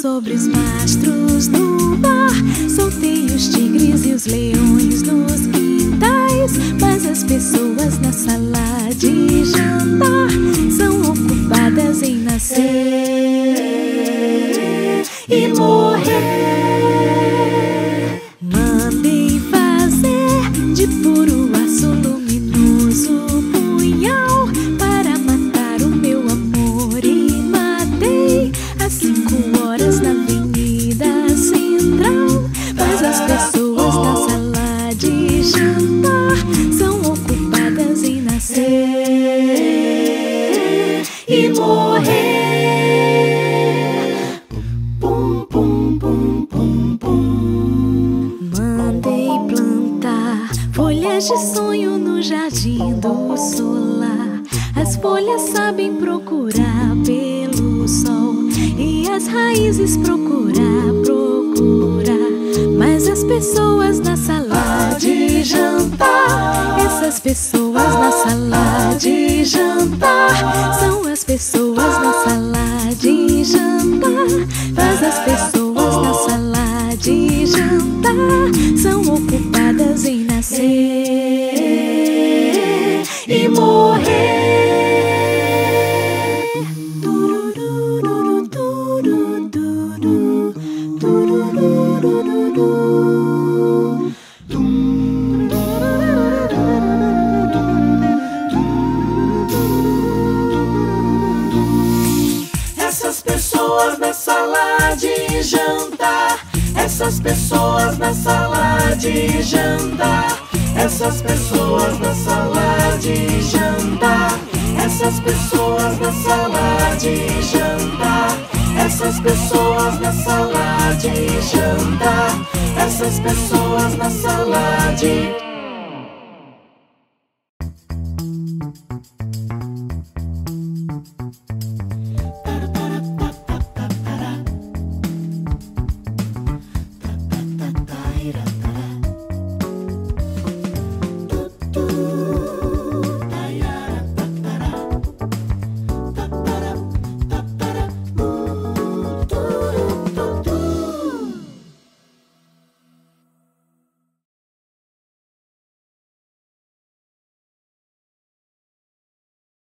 sobre os mastros do mar. Soltei os tigres e os leões nos quintais, mas as pessoas na sala de jantar são ocupadas em nascer e morrer. Mandei fazer de puro aço luminoso punhal para matar o meu amor, e matei às 5 horas na avenida central, mas as pessoas na sala de jantar são ocupadas em nascer e morrer. Folhas de sonho no jardim do solar, as folhas sabem procurar pelo sol, e as raízes procurar, mas as pessoas na sala de jantar, essas pessoas na sala de jantar, são as pessoas na sala de jantar, mas as pessoas na sala de jantar são ocupadas em nascer e morrer. Essas pessoas na sala de jantar, essas pessoas na sala de jantar, essas pessoas na sala de jantar, essas pessoas na sala de jantar, essas pessoas na sala de jantar, essas pessoas na sala de